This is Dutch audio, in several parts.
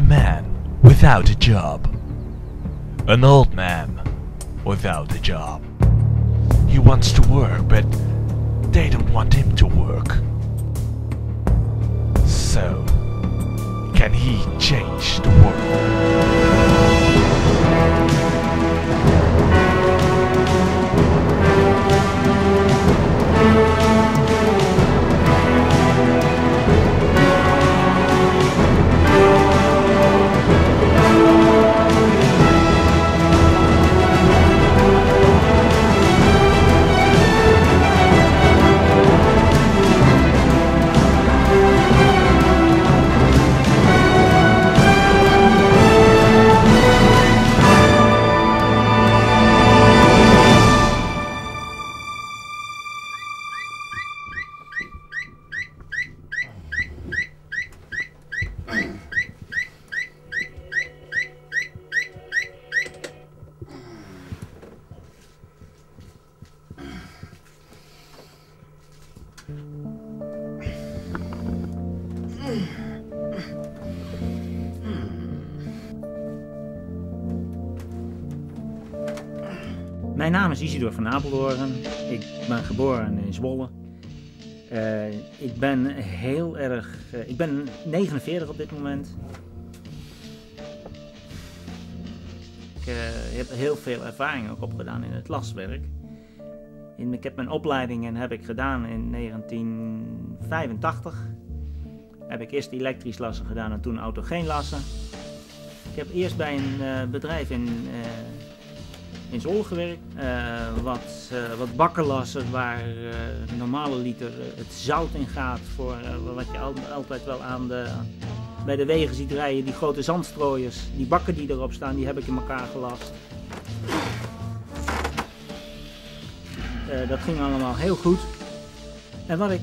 A man without a job. An old man without a job. He wants to work, but they don't want him to work. So, can he change the work. Mijn naam is Isidoor van Apeldoorn. Ik ben geboren in Zwolle. Ik ben heel erg... ik ben 49 op dit moment. Ik heb heel veel ervaring ook opgedaan in het lastwerk. Ik heb mijn opleidingen heb ik gedaan in 1985. Heb ik eerst elektrisch lassen gedaan en toen autogeen lassen. Ik heb eerst bij een bedrijf in Zwolle gewerkt, wat bakkenlassen waar een normale liter het zout in gaat voor wat je altijd wel bij de wegen ziet rijden, die grote zandstrooiers, die bakken die erop staan, die heb ik in elkaar gelast. Dat ging allemaal heel goed. En wat ik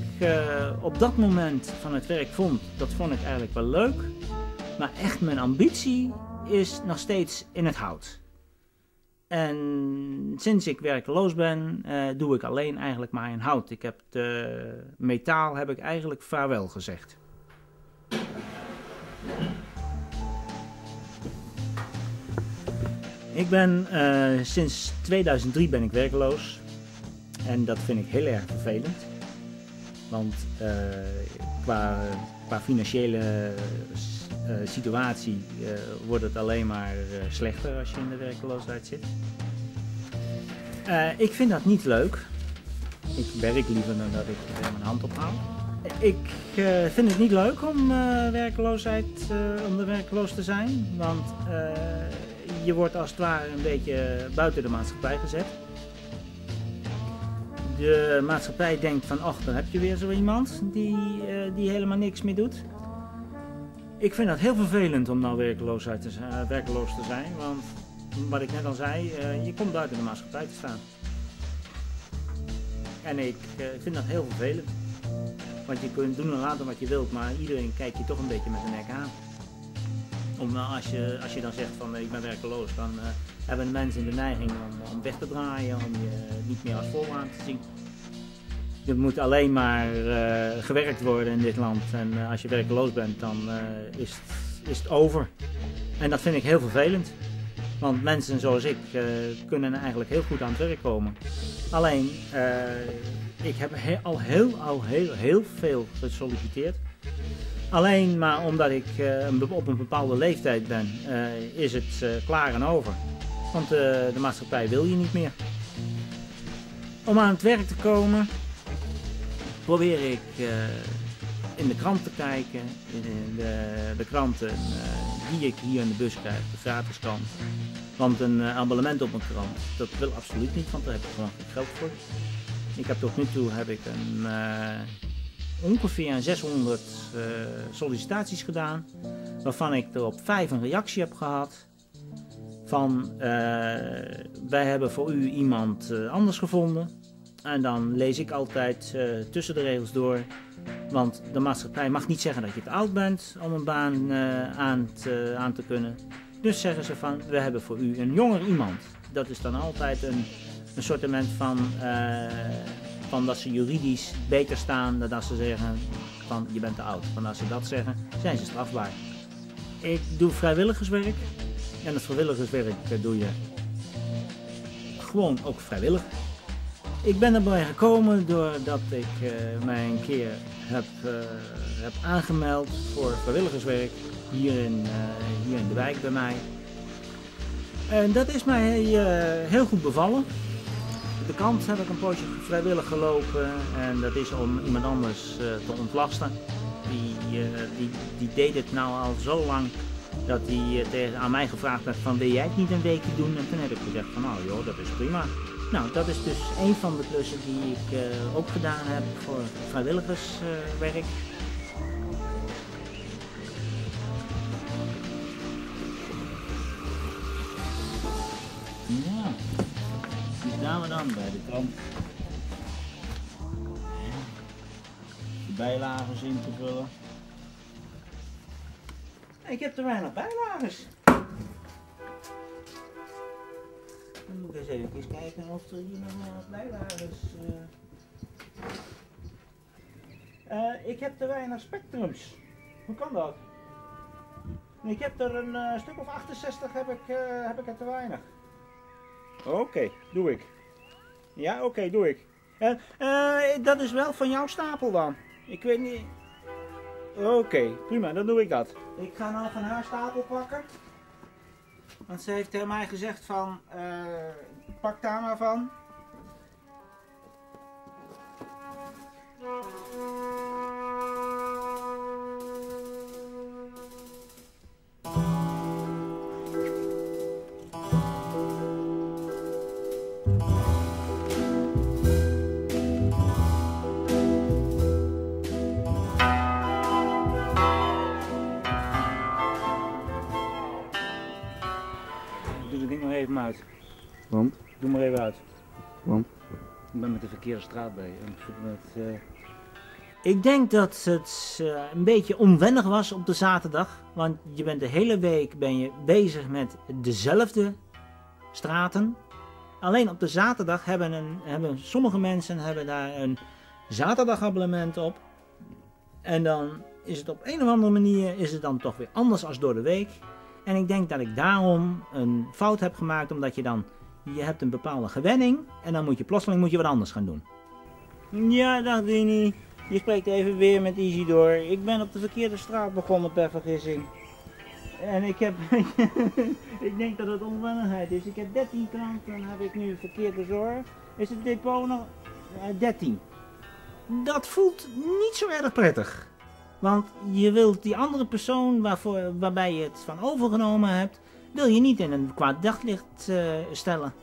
op dat moment van het werk vond, dat vond ik eigenlijk wel leuk, maar echt mijn ambitie is nog steeds in het hout. En sinds ik werkeloos ben, doe ik alleen eigenlijk maar in hout. Ik heb de metaal heb ik eigenlijk vaarwel gezegd. Ik ben sinds 2003 ben ik werkeloos. En dat vind ik heel erg vervelend. Want qua financiële situatie wordt het alleen maar slechter als je in de werkeloosheid zit. Ik vind dat niet leuk. Ik werk liever dan dat ik mijn hand ophaal. Ik vind het niet leuk om werkeloos te zijn, want je wordt als het ware een beetje buiten de maatschappij gezet. De maatschappij denkt van, och, dan heb je weer zo iemand die helemaal niks meer doet. Ik vind dat heel vervelend om nou werkeloos te zijn, want wat ik net al zei, je komt buiten de maatschappij te staan. En ik vind dat heel vervelend, want je kunt doen en laten wat je wilt, maar iedereen kijkt je toch een beetje met de nek aan. Als je dan zegt van ik ben werkeloos, dan hebben de mensen de neiging om weg te draaien, om je niet meer als vol aan te zien. Er moet alleen maar gewerkt worden in dit land en als je werkeloos bent, dan is het over. En dat vind ik heel vervelend, want mensen zoals ik kunnen eigenlijk heel goed aan het werk komen. Alleen, ik heb al heel veel gesolliciteerd. Alleen maar omdat ik op een bepaalde leeftijd ben, is het klaar en over. Want de maatschappij wil je niet meer. Om aan het werk te komen, probeer ik in de krant te kijken, in de kranten die ik hier in de bus krijg, de gratis krant. Want een abonnement op een krant, dat wil absoluut niet, want daar heb ik gewoon geen geld voor. Ik heb tot nu toe ongeveer 600 sollicitaties gedaan, waarvan ik er op 5 een reactie heb gehad. Van, wij hebben voor u iemand anders gevonden. En dan lees ik altijd tussen de regels door, want de maatschappij mag niet zeggen dat je te oud bent om een baan aan te kunnen. Dus zeggen ze van, we hebben voor u een jonger iemand. Dat is dan altijd een soortement van dat ze juridisch beter staan dan dat ze zeggen van je bent te oud. Want als ze dat zeggen, zijn ze strafbaar. Ik doe vrijwilligerswerk. En het vrijwilligerswerk doe je gewoon ook vrijwillig. Ik ben erbij gekomen doordat ik mij een keer heb aangemeld voor vrijwilligerswerk hier in de wijk bij mij. En dat is mij heel goed bevallen. De kant heb ik een poosje vrijwillig gelopen en dat is om iemand anders te ontlasten. Die deed het nou al zo lang dat hij aan mij gevraagd werd van wil jij het niet een weekje doen? En toen heb ik gezegd van nou joh, dat is prima. Nou, dat is dus een van de klussen die ik ook gedaan heb voor vrijwilligerswerk. Ja, die staan we dan bij de krant. De bijlages in te vullen. Ik heb te weinig bijlages. Dan moet ik eens even kijken of er hier nog wat bijlagen is. Ik heb te weinig spectrums. Hoe kan dat? Ik heb er een stuk of 68 heb ik er te weinig. Oké, doe ik. Ja, oké, doe ik. Dat is wel van jouw stapel dan. Ik weet niet... Oké, prima, dan doe ik dat. Ik ga nou van haar stapel pakken. Want ze heeft tegen mij gezegd van, pak daar maar van. Uit. Want? Doe maar even uit. Want? Ik ben met de verkeerde straat bij. Ik denk dat het een beetje onwennig was op de zaterdag. Want je bent de hele week bezig met dezelfde straten. Alleen op de zaterdag hebben sommige mensen daar een zaterdagabonnement op. En dan is het op een of andere manier toch weer anders als door de week. En ik denk dat ik daarom een fout heb gemaakt, omdat je hebt een bepaalde gewenning en dan moet je plotseling wat anders gaan doen. Ja, dag Dini. Je spreekt even weer met Isidoor. Ik ben op de verkeerde straat begonnen per vergissing. En ik denk dat het onwennigheid is. Ik heb 13 klanten, heb ik nu verkeerde zorg. Is het depot nog 13? Dat voelt niet zo erg prettig. Want je wilt die andere persoon waarbij je het van overgenomen hebt, wil je niet in een kwaad daglicht stellen.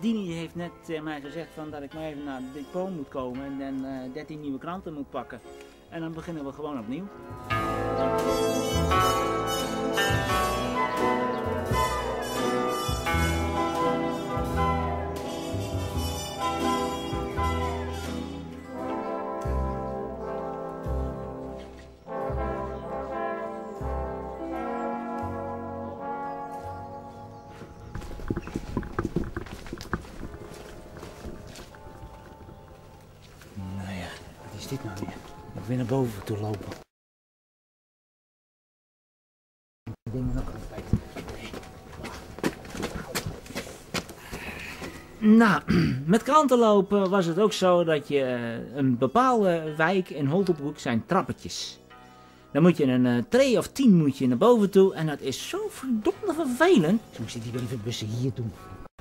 Dini heeft net mij gezegd van dat ik maar even naar het depot moet komen en dan 13 nieuwe kranten moet pakken. En dan beginnen we gewoon opnieuw. Ik wil naar boven toe lopen. Ik ben nog altijd. Nou, met kranten lopen was het ook zo dat je een bepaalde wijk in Holtenbroek zijn trappetjes. Dan moet je een tree of 10 moet je naar boven toe en dat is zo verdomd vervelend. Zo moest ik die brievenbussen hier doen.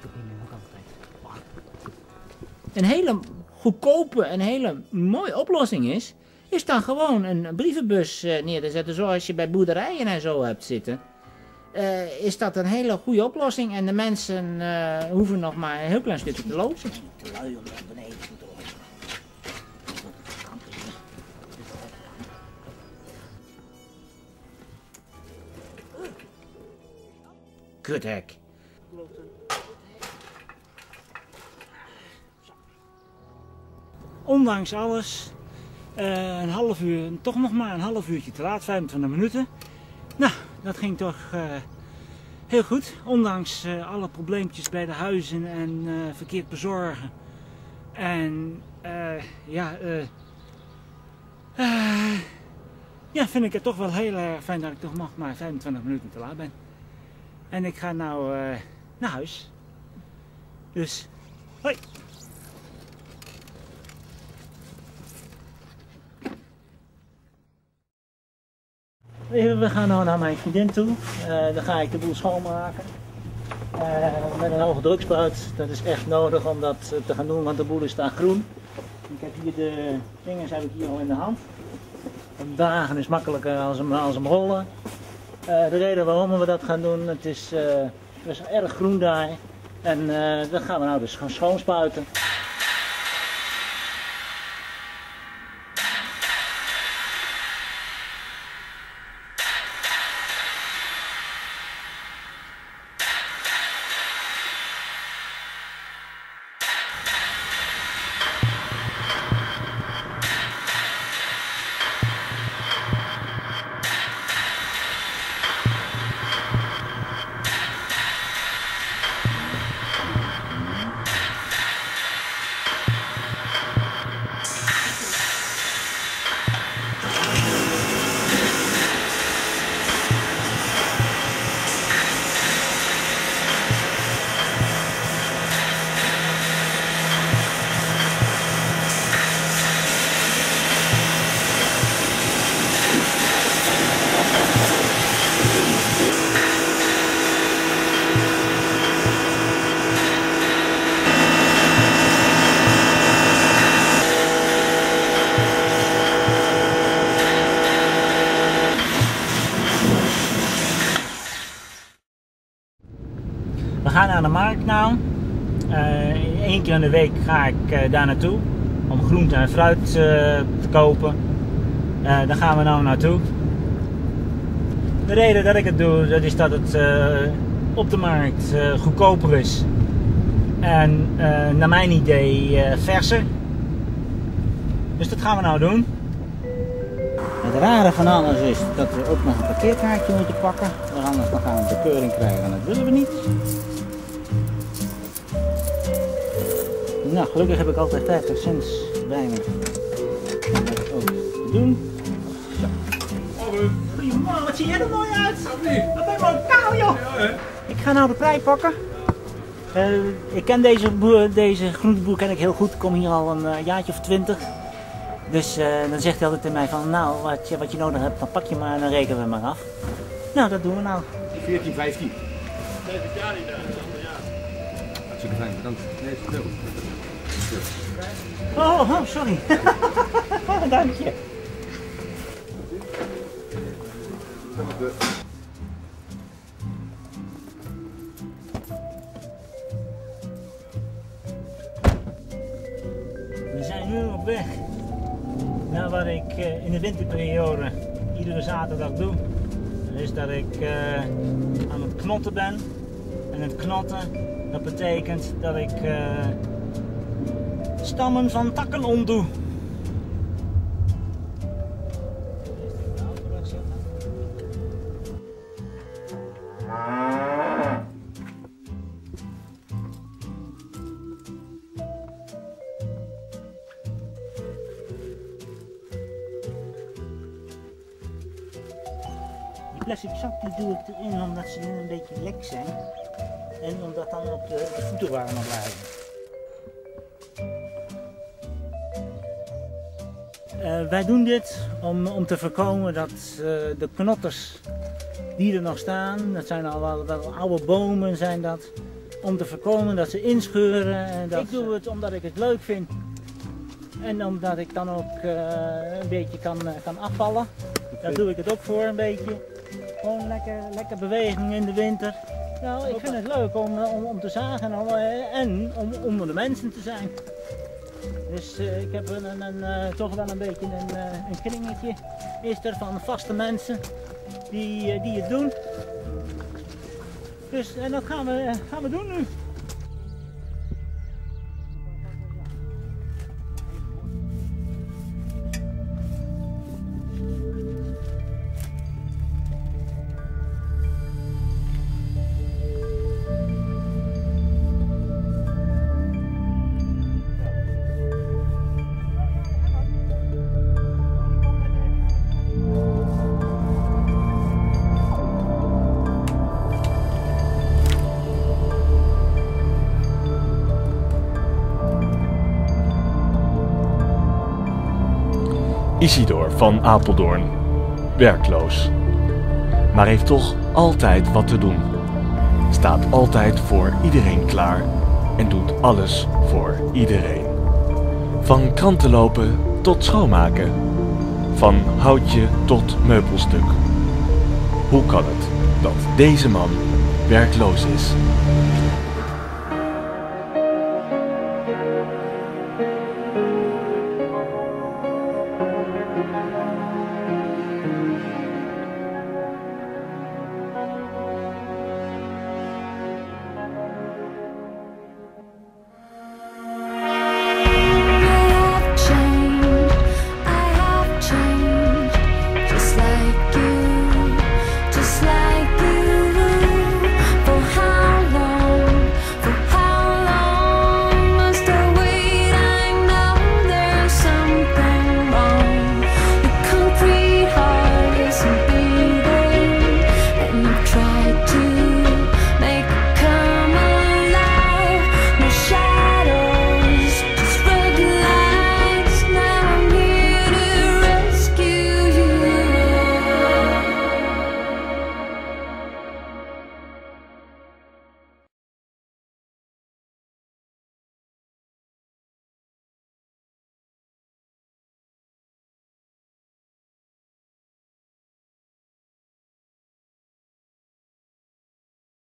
Ik ben nog altijd. Een hele goedkope en hele mooie oplossing is dan gewoon een brievenbus neer te zetten zoals je bij boerderijen en zo hebt zitten. Is dat een hele goede oplossing en de mensen hoeven nog maar een heel klein stukje te lopen. Te lui om naar beneden te doen. Kuthek. Ondanks alles... een half uur, toch nog maar een half uurtje te laat, 25 minuten. Nou, dat ging toch heel goed. Ondanks alle probleempjes bij de huizen en verkeerd bezorgen. En ja, vind ik het toch wel heel erg fijn dat ik toch nog maar 25 minuten te laat ben. En ik ga nou naar huis. Dus, hoi! We gaan nou naar mijn vriendin toe. Dan ga ik de boel schoonmaken. Met een hoge drukspruit. Dat is echt nodig om dat te gaan doen, want de boel is daar groen. Ik heb hier de vingers heb ik hier al in de hand. Dragen is makkelijker als hem rollen. De reden waarom we dat gaan doen, het is, is erg groen daar. En dat gaan we nou dus gaan schoonspuiten. We gaan naar de markt nou. Eén keer in de week ga ik daar naartoe om groente en fruit te kopen. Daar gaan we nou naartoe. De reden dat ik het doe, dat is dat het op de markt goedkoper is. En naar mijn idee verser. Dus dat gaan we nou doen. Het rare van alles is dat we ook nog een parkeerkaartje moeten pakken. Anders dan gaan we een bekeuring krijgen en dat willen we niet. Nou, gelukkig heb ik altijd 50 cent bij me om dat ook te doen. Zo. Goedemorgen, wat zie jij er mooi uit? Wat ben je mooi kaal, joh! Ik ga nou de prei pakken. Ik ken deze groenteboer ken ik heel goed. Ik kom hier al een jaartje of 20. Dus dan zegt hij altijd tegen mij van, nou, wat je nodig hebt, dan pak je maar en dan rekenen we maar af. Nou, dat doen we nou. 14, 15. 7 jaar niet daar, hartstikke fijn, bedankt. Nee, het is oh, sorry. Dank je. We zijn nu op weg naar wat ik in de winterperiode iedere zaterdag doe. Dat is dat ik aan het knotten ben. En het knotten, dat betekent dat ik stammen van takken omdoe. Die plastic zak die doe ik erin omdat ze nu een beetje lek zijn en omdat dan op de voeten warmer blijven. Wij doen dit om te voorkomen dat de knotters die er nog staan, dat zijn al wel oude bomen zijn dat, om te voorkomen dat ze inscheuren. En dat ik doe het omdat ik het leuk vind en omdat ik dan ook een beetje kan afvallen. Daar doe ik het ook voor een beetje. Gewoon lekker beweging in de winter. Nou, ik vind het leuk om te zagen en om onder de mensen te zijn. Dus ik heb toch wel een beetje een kringetje is er van vaste mensen die het doen. Dus en dat gaan we doen nu. Isidoor van Apeldoorn, werkloos, maar heeft toch altijd wat te doen. Staat altijd voor iedereen klaar en doet alles voor iedereen. Van krantenlopen tot schoonmaken, van houtje tot meubelstuk. Hoe kan het dat deze man werkloos is?